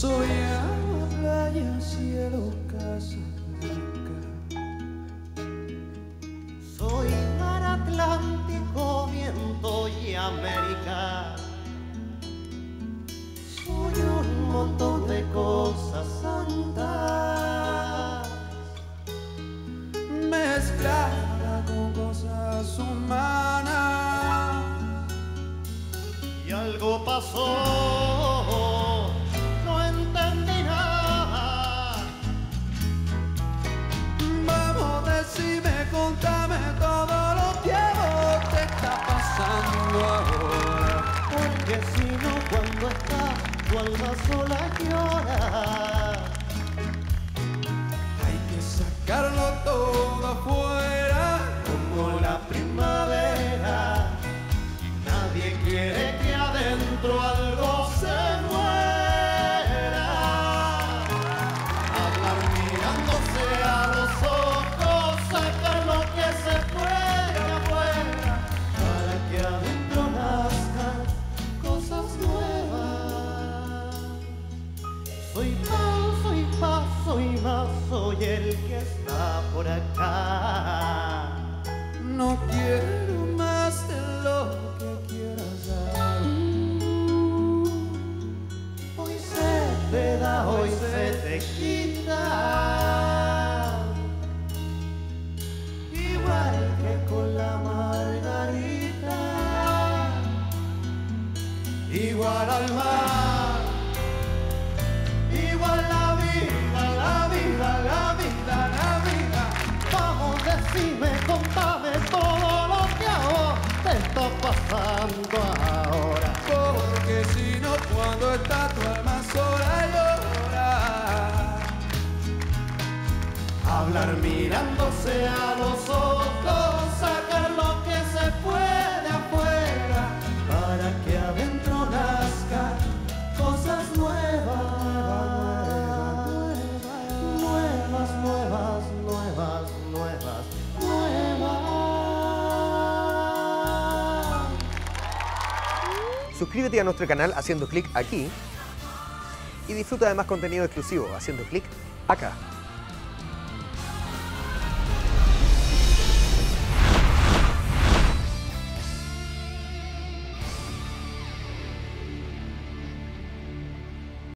Soy agua, playa, cielo, casa blanca. Soy mar, Atlántico, viento y América. Soy un montón de cosas santas mezcladas con cosas humanas. Y algo pasó. Contame todo lo que te está pasando ahora, porque si no, cuando estás tu alma sola llora. Hay que sacarlo todo afuera, como la primavera. Nadie quiere que adentro algo se muera. Hablar mirándose a los ojos, sacar lo que se puede afuera, para que adentro nazcan cosas nuevas. Soy más, soy el que está por acá. No quiero más de lo que quieras dar. Hoy se te da, hoy se te quita. Igual que con la margarita, igual al mar, igual la vida, la vida, la vida, la vida. Vamos, decime, contame todo lo que ahora te está pasando ahora, porque si no, cuando está tu alma sola llora. Hablar mirándose a los ojos, sacar lo que se puede afuera, para que adentro nazcan cosas nuevas, nuevas, nuevas, nuevas, nuevas, nuevas. Suscríbete a nuestro canal haciendo clic aquí y disfruta de más contenido exclusivo haciendo clic acá.